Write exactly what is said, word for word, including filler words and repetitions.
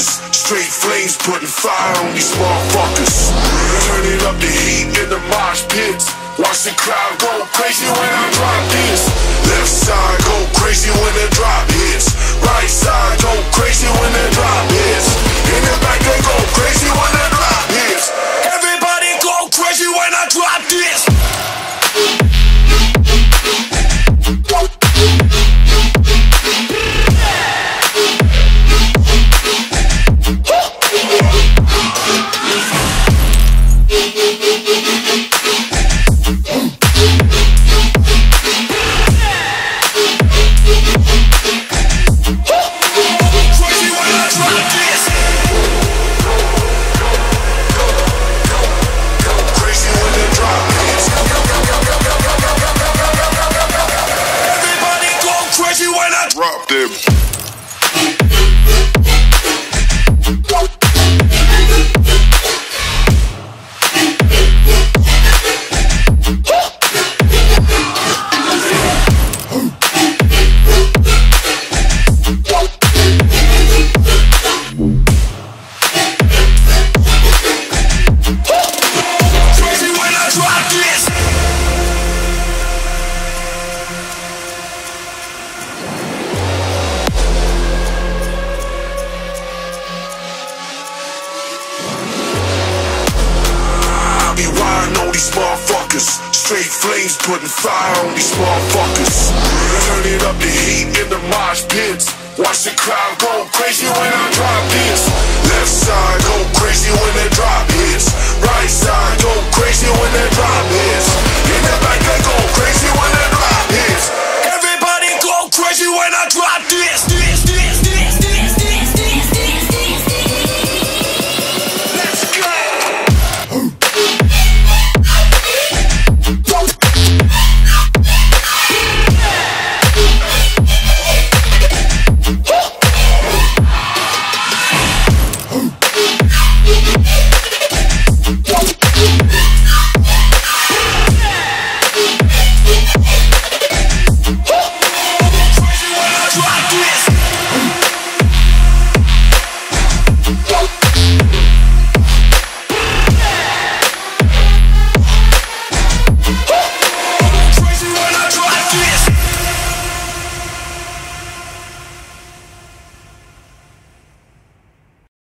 suckers. Straight flames putting fire on these motherfuckers. Turn it up the heat in the mosh pits. Watch the crowd go crazy when I drop this. Left side go crazy when the drop hits. Right side go crazy when the drop hits. In the back they go crazy when the drop hits. Everybody go crazy when I drop this. Drop them. These motherfuckers, straight flames putting fire on these motherfuckers. Turn it up the heat in the mosh pits. Watch the crowd go crazy when I drop in.